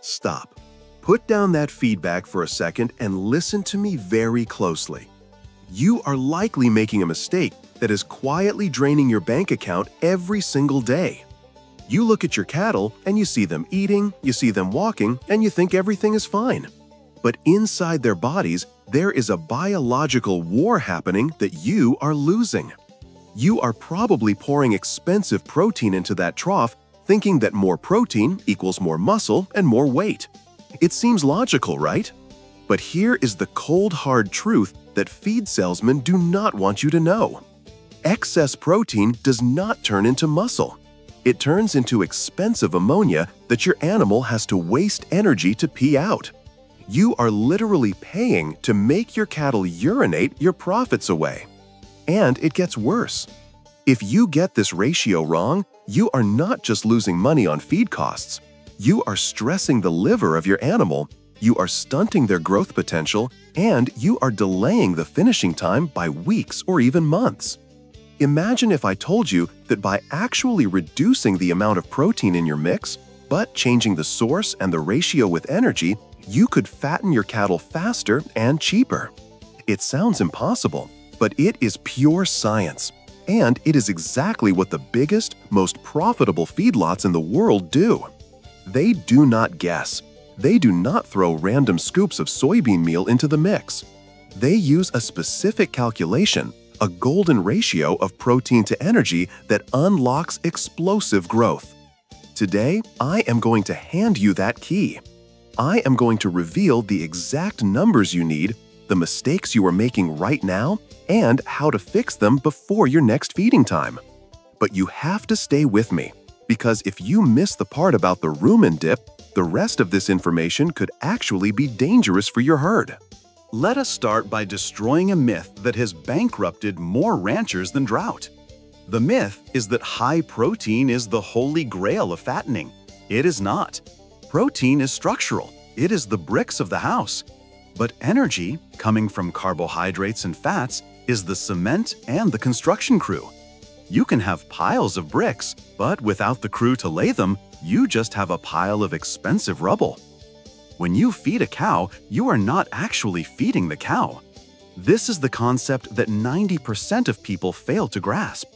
Stop. Put down that feedback for a second and listen to me very closely. You are likely making a mistake that is quietly draining your bank account every single day. You look at your cattle and you see them eating, you see them walking, and you think everything is fine. But inside their bodies, there is a biological war happening that you are losing. You are probably pouring expensive protein into that trough, thinking that more protein equals more muscle and more weight. It seems logical, right? But here is the cold, hard truth that feed salesmen do not want you to know. Excess protein does not turn into muscle. It turns into expensive ammonia that your animal has to waste energy to pee out. You are literally paying to make your cattle urinate your profits away. And it gets worse. If you get this ratio wrong, you are not just losing money on feed costs. You are stressing the liver of your animal, you are stunting their growth potential, and you are delaying the finishing time by weeks or even months. Imagine if I told you that by actually reducing the amount of protein in your mix, but changing the source and the ratio with energy, you could fatten your cattle faster and cheaper. It sounds impossible, but it is pure science, and it is exactly what the biggest, most profitable feedlots in the world do. They do not guess. They do not throw random scoops of soybean meal into the mix. They use a specific calculation, a golden ratio of protein to energy that unlocks explosive growth. Today, I am going to hand you that key. I am going to reveal the exact numbers you need, the mistakes you are making right now, and how to fix them before your next feeding time. But you have to stay with me, because if you miss the part about the rumen dip, the rest of this information could actually be dangerous for your herd. Let us start by destroying a myth that has bankrupted more ranchers than drought. The myth is that high protein is the holy grail of fattening. It is not. Protein is structural. It is the bricks of the house. But energy, coming from carbohydrates and fats, is the cement and the construction crew. You can have piles of bricks, but without the crew to lay them, you just have a pile of expensive rubble. When you feed a cow, you are not actually feeding the cow. This is the concept that 90% of people fail to grasp.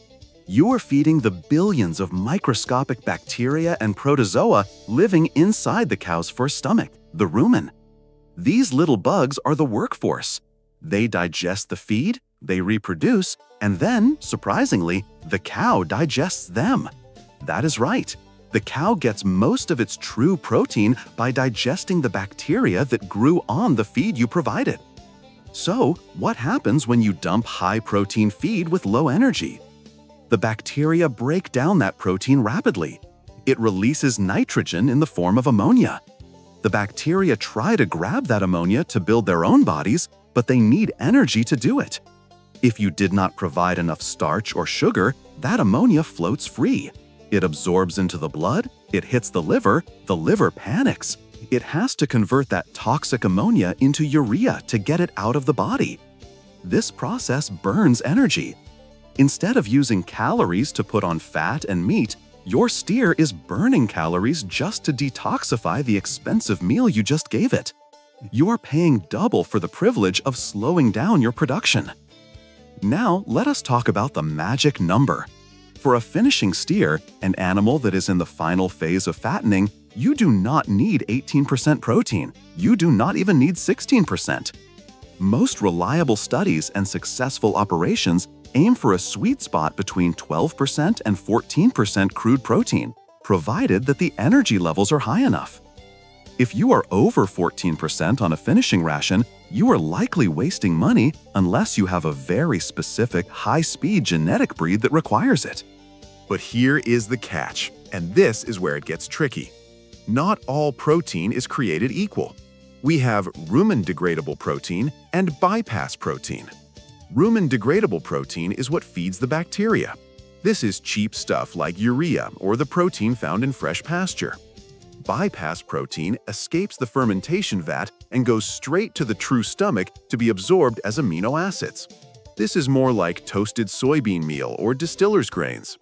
You are feeding the billions of microscopic bacteria and protozoa living inside the cow's first stomach, the rumen. These little bugs are the workforce. They digest the feed, they reproduce, and then, surprisingly, the cow digests them. That is right. The cow gets most of its true protein by digesting the bacteria that grew on the feed you provided. So, what happens when you dump high-protein feed with low energy? The bacteria break down that protein rapidly. It releases nitrogen in the form of ammonia. The bacteria try to grab that ammonia to build their own bodies, but they need energy to do it. If you did not provide enough starch or sugar, that ammonia floats free. It absorbs into the blood, it hits the liver panics. It has to convert that toxic ammonia into urea to get it out of the body. This process burns energy. Instead of using calories to put on fat and meat, your steer is burning calories just to detoxify the expensive meal you just gave it. You're paying double for the privilege of slowing down your production. Now, let us talk about the magic number. For a finishing steer, an animal that is in the final phase of fattening, you do not need 18% protein. You do not even need 16%. Most reliable studies and successful operations aim for a sweet spot between 12% and 14% crude protein, provided that the energy levels are high enough. If you are over 14% on a finishing ration, you are likely wasting money unless you have a very specific high-speed genetic breed that requires it. But here is the catch, and this is where it gets tricky. Not all protein is created equal. We have rumen degradable protein and bypass protein. Rumen degradable protein is what feeds the bacteria. This is cheap stuff like urea or the protein found in fresh pasture. Bypass protein escapes the fermentation vat and goes straight to the true stomach to be absorbed as amino acids. This is more like toasted soybean meal or distiller's grains.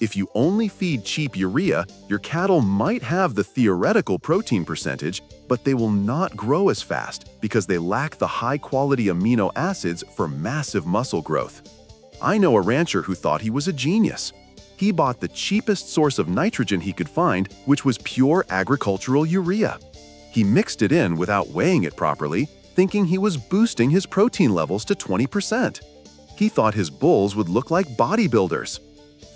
If you only feed cheap urea, your cattle might have the theoretical protein percentage, but they will not grow as fast because they lack the high-quality amino acids for massive muscle growth. I know a rancher who thought he was a genius. He bought the cheapest source of nitrogen he could find, which was pure agricultural urea. He mixed it in without weighing it properly, thinking he was boosting his protein levels to 20%. He thought his bulls would look like bodybuilders.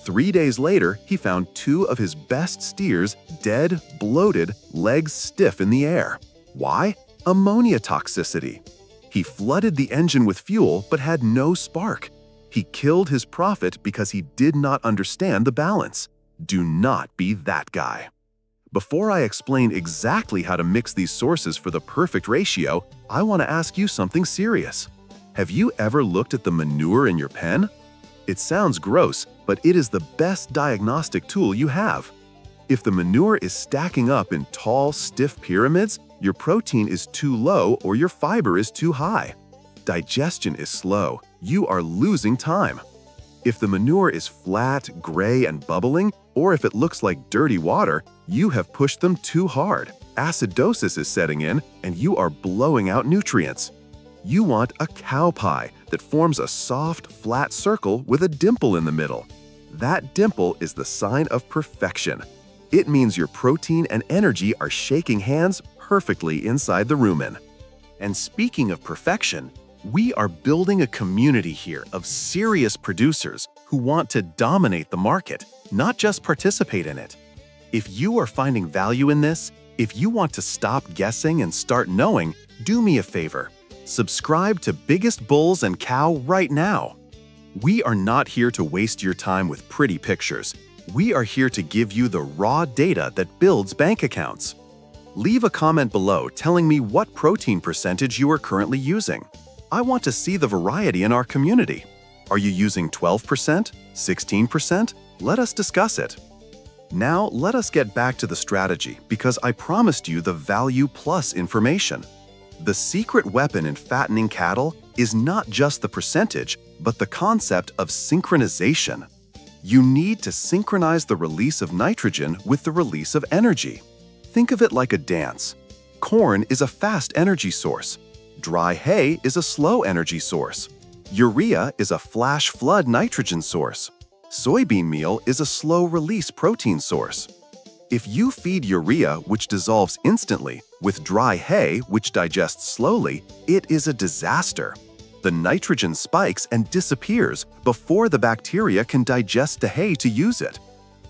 3 days later, he found two of his best steers dead, bloated, legs stiff in the air. Why? Ammonia toxicity. He flooded the engine with fuel but had no spark. He killed his profit because he did not understand the balance. Do not be that guy. Before I explain exactly how to mix these sources for the perfect ratio, I want to ask you something serious. Have you ever looked at the manure in your pen? It sounds gross, but it is the best diagnostic tool you have. If the manure is stacking up in tall, stiff pyramids, your protein is too low or your fiber is too high. Digestion is slow. You are losing time. If the manure is flat, gray, and bubbling, or if it looks like dirty water, you have pushed them too hard. Acidosis is setting in, and you are blowing out nutrients. You want a cow pie that forms a soft, flat circle with a dimple in the middle. That dimple is the sign of perfection. It means your protein and energy are shaking hands perfectly inside the rumen. And speaking of perfection, we are building a community here of serious producers who want to dominate the market, not just participate in it. If you are finding value in this, if you want to stop guessing and start knowing, do me a favor. Subscribe to Biggest Bulls and Cow right now. We are not here to waste your time with pretty pictures. We are here to give you the raw data that builds bank accounts. Leave a comment below telling me what protein percentage you are currently using. I want to see the variety in our community. Are you using 12%? 16%? Let us discuss it. Now, let us get back to the strategy because I promised you the value plus information. The secret weapon in fattening cattle is not just the percentage, but the concept of synchronization. You need to synchronize the release of nitrogen with the release of energy. Think of it like a dance. Corn is a fast energy source. Dry hay is a slow energy source. Urea is a flash flood nitrogen source. Soybean meal is a slow release protein source. If you feed urea, which dissolves instantly, with dry hay, which digests slowly, it is a disaster. The nitrogen spikes and disappears before the bacteria can digest the hay to use it.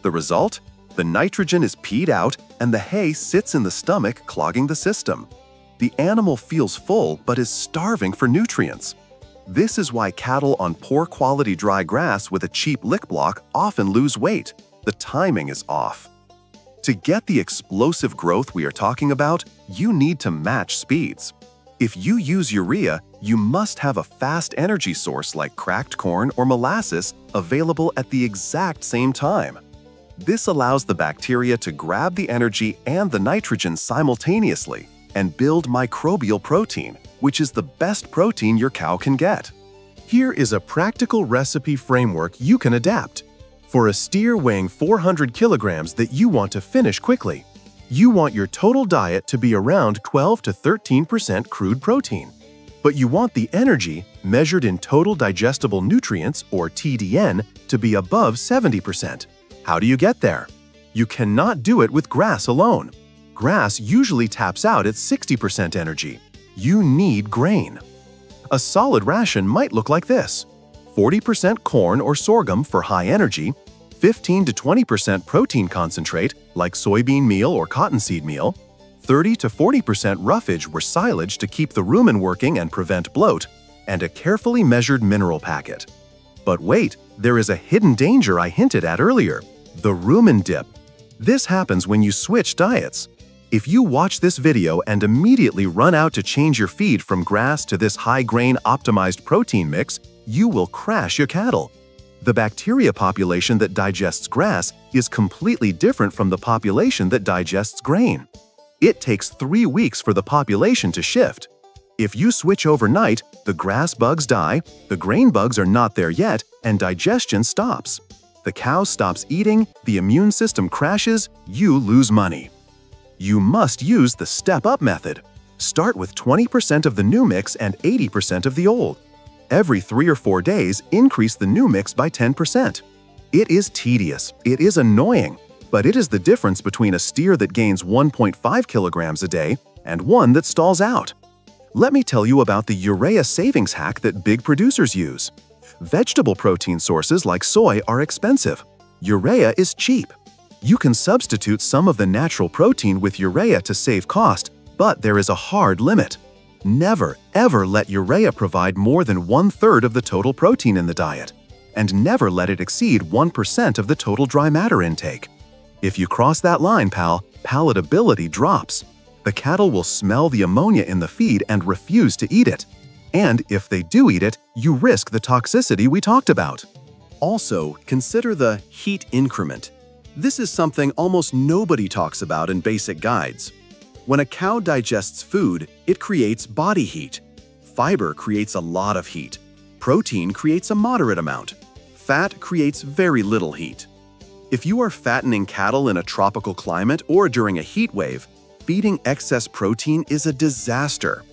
The result? The nitrogen is peed out and the hay sits in the stomach, clogging the system. The animal feels full but is starving for nutrients. This is why cattle on poor quality dry grass with a cheap lick block often lose weight. The timing is off. To get the explosive growth we are talking about, you need to match speeds. If you use urea, you must have a fast energy source like cracked corn or molasses available at the exact same time. This allows the bacteria to grab the energy and the nitrogen simultaneously and build microbial protein, which is the best protein your cow can get. Here is a practical recipe framework you can adapt. For a steer weighing 400 kilograms that you want to finish quickly, you want your total diet to be around 12 to 13% crude protein. But you want the energy, measured in total digestible nutrients or TDN, to be above 70%. How do you get there? You cannot do it with grass alone. Grass usually taps out at 60% energy. You need grain. A solid ration might look like this. 40% corn or sorghum for high energy, 15 to 20% protein concentrate like soybean meal or cottonseed meal, 30 to 40% roughage or silage to keep the rumen working and prevent bloat, and a carefully measured mineral packet. But wait, there is a hidden danger I hinted at earlier, the rumen dip. This happens when you switch diets. If you watch this video and immediately run out to change your feed from grass to this high-grain optimized protein mix, you will crash your cattle. The bacteria population that digests grass is completely different from the population that digests grain. It takes 3 weeks for the population to shift. If you switch overnight, the grass bugs die, the grain bugs are not there yet, and digestion stops. The cow stops eating, the immune system crashes, you lose money. You must use the step-up method. Start with 20% of the new mix and 80% of the old. Every 3 or 4 days, increase the new mix by 10%. It is tedious, it is annoying, but it is the difference between a steer that gains 1.5 kilograms a day and one that stalls out. Let me tell you about the urea savings hack that big producers use. Vegetable protein sources like soy are expensive. Urea is cheap. You can substitute some of the natural protein with urea to save cost, but there is a hard limit. Never, ever let urea provide more than 1/3 of the total protein in the diet, and never let it exceed 1% of the total dry matter intake. If you cross that line, pal, palatability drops. The cattle will smell the ammonia in the feed and refuse to eat it. And if they do eat it, you risk the toxicity we talked about. Also, consider the heat increment. This is something almost nobody talks about in basic guides. When a cow digests food, it creates body heat. Fiber creates a lot of heat. Protein creates a moderate amount. Fat creates very little heat. If you are fattening cattle in a tropical climate or during a heat wave, feeding excess protein is a disaster.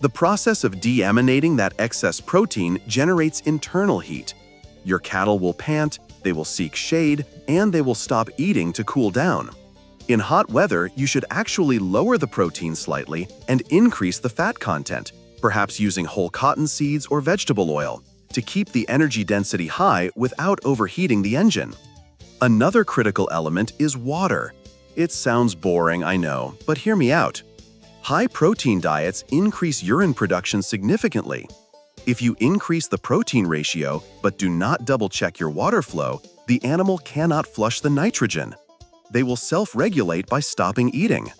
The process of deaminating that excess protein generates internal heat. Your cattle will pant, they will seek shade, and they will stop eating to cool down. In hot weather, you should actually lower the protein slightly and increase the fat content, perhaps using whole cotton seeds or vegetable oil, to keep the energy density high without overheating the engine. Another critical element is water. It sounds boring, I know, but hear me out. High-protein diets increase urine production significantly. If you increase the protein ratio but do not double-check your water flow, the animal cannot flush the nitrogen. They will self-regulate by stopping eating.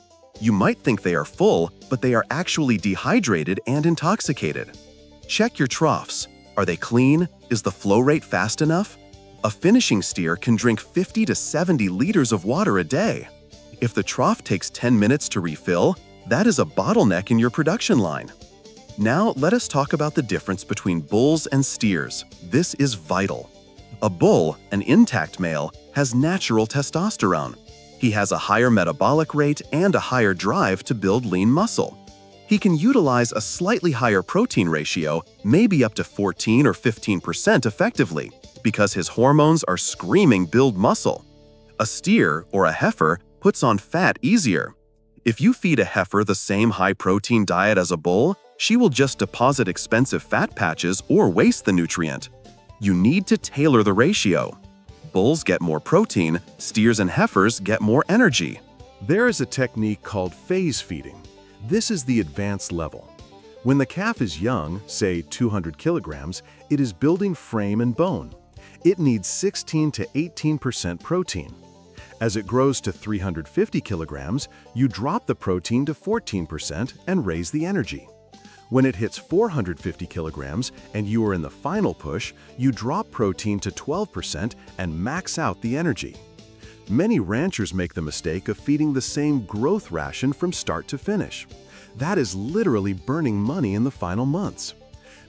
You might think they are full, but they are actually dehydrated and intoxicated. Check your troughs. Are they clean? Is the flow rate fast enough? A finishing steer can drink 50 to 70 liters of water a day. If the trough takes 10 minutes to refill, that is a bottleneck in your production line. Now let us talk about the difference between bulls and steers. This is vital. A bull, an intact male, has natural testosterone. He has a higher metabolic rate and a higher drive to build lean muscle. He can utilize a slightly higher protein ratio, maybe up to 14 or 15% effectively, because his hormones are screaming build muscle. A steer or a heifer puts on fat easier. If you feed a heifer the same high-protein diet as a bull, she will just deposit expensive fat patches or waste the nutrient. You need to tailor the ratio. Bulls get more protein, steers and heifers get more energy. There is a technique called phase feeding. This is the advanced level. When the calf is young, say 200 kilograms, it is building frame and bone. It needs 16 to 18% protein. As it grows to 350 kilograms, you drop the protein to 14% and raise the energy. When it hits 450 kilograms and you are in the final push, you drop protein to 12% and max out the energy. Many ranchers make the mistake of feeding the same growth ration from start to finish. That is literally burning money in the final months.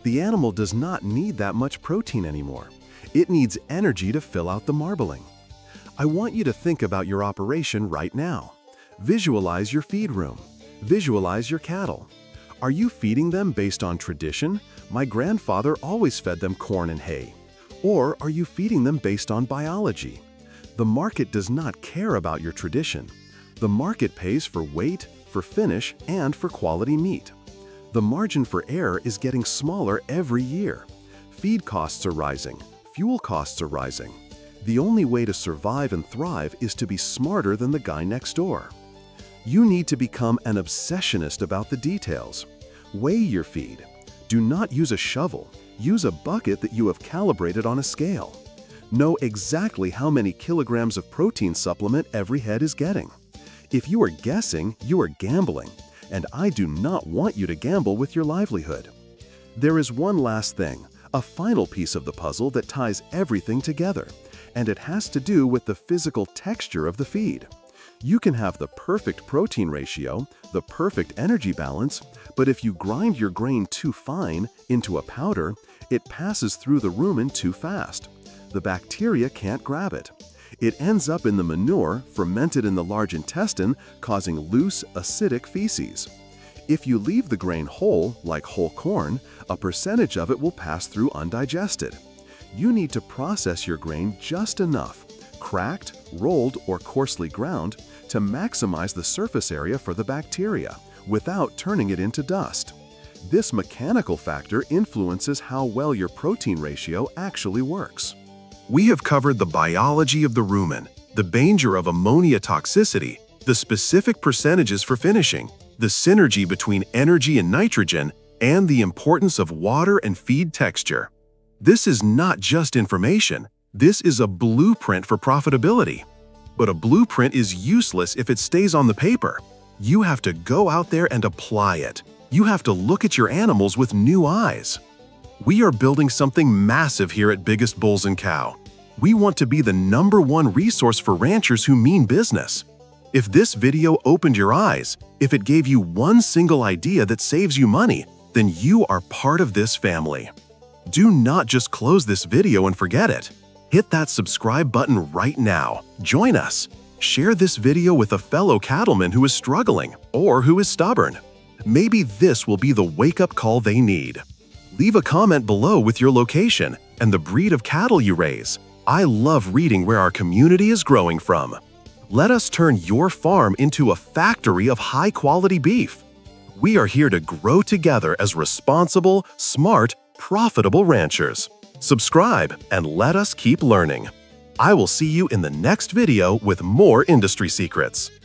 The animal does not need that much protein anymore. It needs energy to fill out the marbling. I want you to think about your operation right now. Visualize your feed room. Visualize your cattle. Are you feeding them based on tradition? My grandfather always fed them corn and hay. Or are you feeding them based on biology? The market does not care about your tradition. The market pays for weight, for finish, and for quality meat. The margin for error is getting smaller every year. Feed costs are rising. Fuel costs are rising. The only way to survive and thrive is to be smarter than the guy next door. You need to become an obsessionist about the details. Weigh your feed. Do not use a shovel. Use a bucket that you have calibrated on a scale. Know exactly how many kilograms of protein supplement every head is getting. If you are guessing, you are gambling, and I do not want you to gamble with your livelihood. There is one last thing, a final piece of the puzzle that ties everything together. And it has to do with the physical texture of the feed. You can have the perfect protein ratio, the perfect energy balance, but if you grind your grain too fine into a powder, it passes through the rumen too fast. the bacteria can't grab it. It ends up in the manure, fermented in the large intestine, causing loose, acidic feces. If you leave the grain whole, like whole corn, a percentage of it will pass through undigested. You need to process your grain just enough, cracked, rolled, or coarsely ground, to maximize the surface area for the bacteria, without turning it into dust. This mechanical factor influences how well your protein ratio actually works. We have covered the biology of the rumen, the danger of ammonia toxicity, the specific percentages for finishing, the synergy between energy and nitrogen, and the importance of water and feed texture. This is not just information, this is a blueprint for profitability. But a blueprint is useless if it stays on the paper. You have to go out there and apply it. You have to look at your animals with new eyes. We are building something massive here at Biggest Bulls and Cow. We want to be the #1 resource for ranchers who mean business. If this video opened your eyes, if it gave you one single idea that saves you money, then you are part of this family. Do not just close this video and forget it. Hit that subscribe button right now. Join us. Share this video with a fellow cattleman who is struggling or who is stubborn. Maybe this will be the wake-up call they need. Leave a comment below with your location and the breed of cattle you raise. I love reading where our community is growing from. Let us turn your farm into a factory of high-quality beef. We are here to grow together as responsible, smart, profitable ranchers. Subscribe and let us keep learning. I will see you in the next video with more industry secrets.